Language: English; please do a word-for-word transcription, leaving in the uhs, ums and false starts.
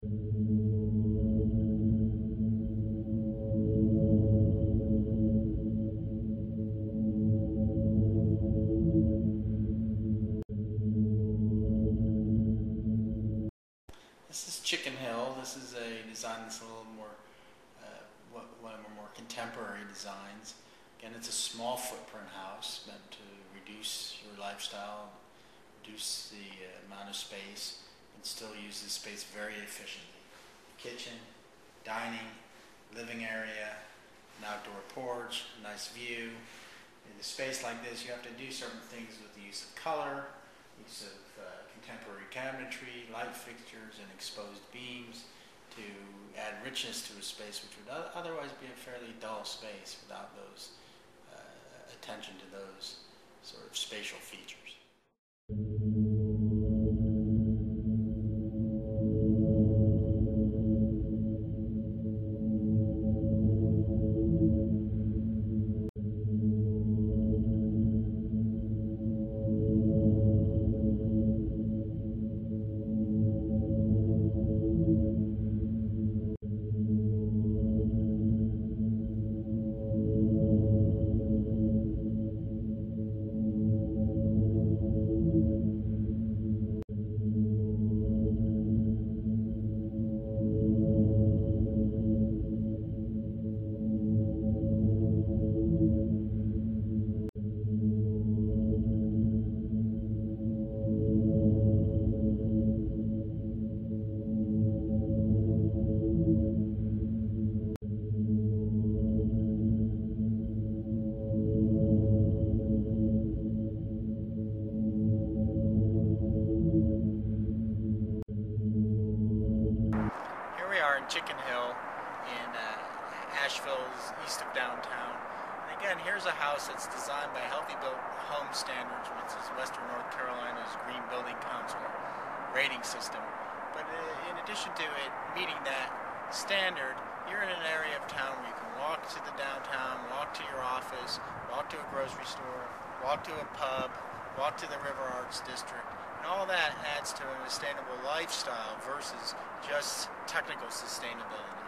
This is Chicken Hill. This is a design that's a little more, uh, one of our more contemporary designs. Again, it's a small footprint house meant to reduce your lifestyle, reduce the uh, amount of space, and still use this space very efficiently. Kitchen, dining, living area, an outdoor porch, a nice view. In a space like this, you have to do certain things with the use of color, use of uh, contemporary cabinetry, light fixtures, and exposed beams to add richness to a space which would otherwise be a fairly dull space without those uh, attention to those sort of spatial features. Chicken Hill in uh, Asheville, east of downtown. And again, here's a house that's designed by Healthy Built Home Standards, which is Western North Carolina's Green Building Council rating system. But uh, in addition to it meeting that standard, you're in an area of town where you can walk to the downtown, walk to your office, walk to a grocery store, walk to a pub, walk to the River Arts District. And all that adds to a sustainable lifestyle versus just technical sustainability.